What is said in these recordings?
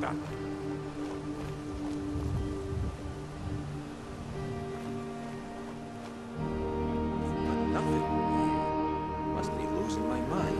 like that. But nothing. I must be losing my mind.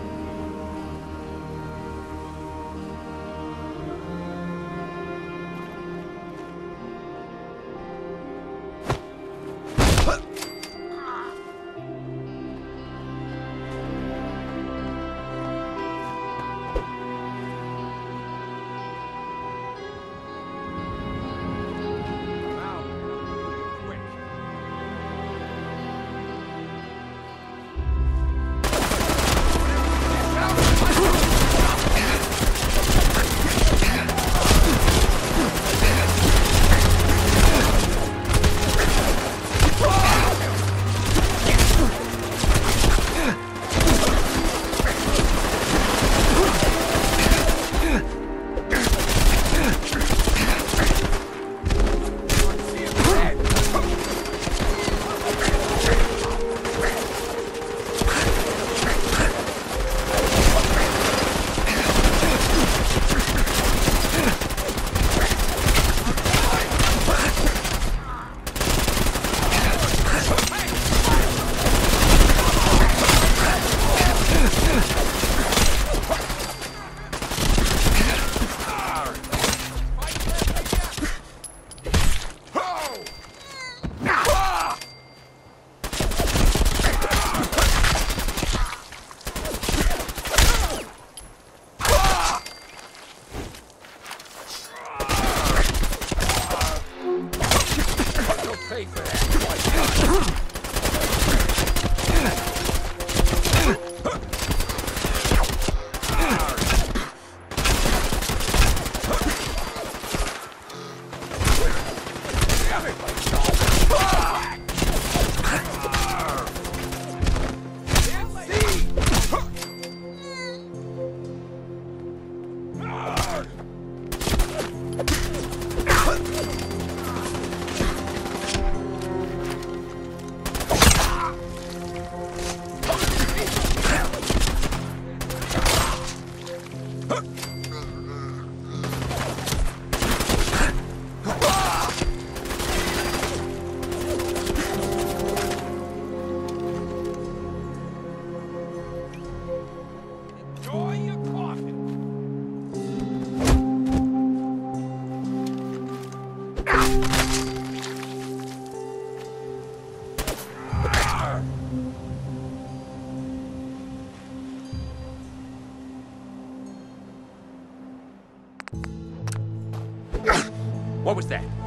What was that?